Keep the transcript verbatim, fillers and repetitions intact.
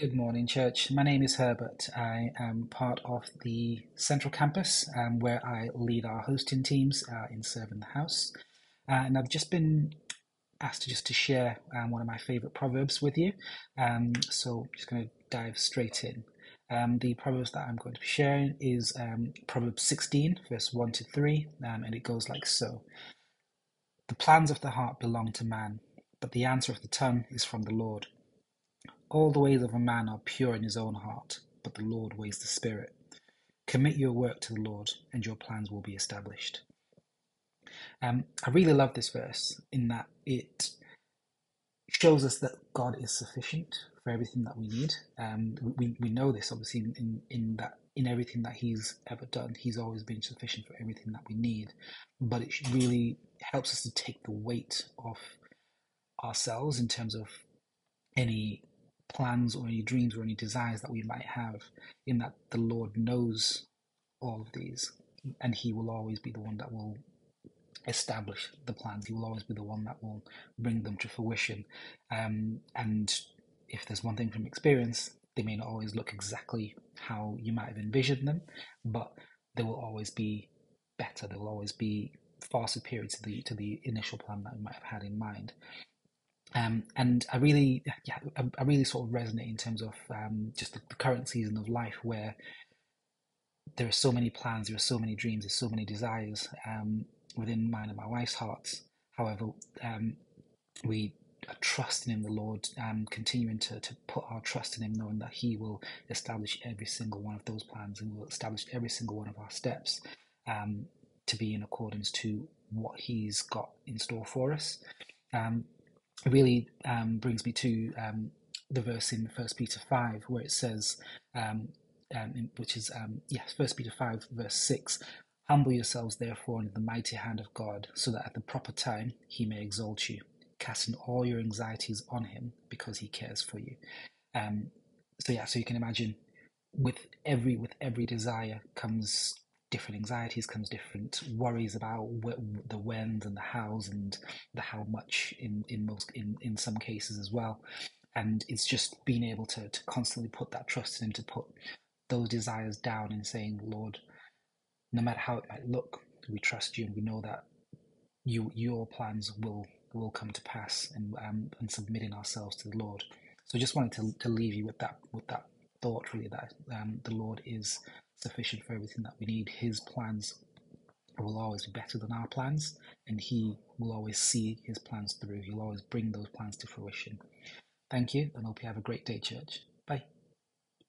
Good morning, church. My name is Herbert. I am part of the Central Campus, um, where I lead our hosting teams uh, in Serving the House. Uh, and I've just been asked to just to share um, one of my favourite proverbs with you. Um, so I'm just going to dive straight in. Um, the proverbs that I'm going to be sharing is um, Proverbs sixteen, verse one to three, um, and it goes like so. The plans of the heart belong to man, but the answer of the tongue is from the Lord. All the ways of a man are pure in his own heart, but the Lord weighs the spirit. Commit your work to the Lord, and your plans will be established. Um, I really love this verse in that it shows us that God is sufficient for everything that we need. Um, we, we know this, obviously, in, in that in everything that he's ever done, he's always been sufficient for everything that we need. But it really helps us to take the weight off ourselves in terms of any plans or any dreams or any desires that we might have, in that the Lord knows all of these, and he will always be the one that will establish the plans. He will always be the one that will bring them to fruition. Um, and if there's one thing from experience, they may not always look exactly how you might have envisioned them, but they will always be better. They will always be far superior to the to the initial plan that we might have had in mind. Um, and I really, yeah, I really sort of resonate in terms of um, just the, the current season of life, where there are so many plans, there are so many dreams, there's so many desires um, within mine and my wife's hearts. However, um, we are trusting in the Lord, um, continuing to, to put our trust in him, knowing that he will establish every single one of those plans and will establish every single one of our steps um, to be in accordance to what he's got in store for us. Um, It really um, brings me to um, the verse in First Peter five, where it says, um, um, in, which is, um, yes, First Peter five, verse six, "Humble yourselves, therefore, under the mighty hand of God, so that at the proper time he may exalt you, casting all your anxieties on him, because he cares for you." Um, so, yeah, so you can imagine with every with every desire comes different anxieties, comes different worries about wh- the whens and the hows and the how much in in most in, in some cases as well. And it's just being able to, to constantly put that trust in him, to put those desires down and saying, "Lord, no matter how it might look, we trust you, and we know that you your plans will will come to pass," and um, and submitting ourselves to the Lord. So just wanted to, to leave you with that with that thought, really, that um, the Lord is sufficient for everything that we need. His plans will always be better than our plans, and he will always see his plans through. He'll always bring those plans to fruition. Thank you, and hope you have a great day, church.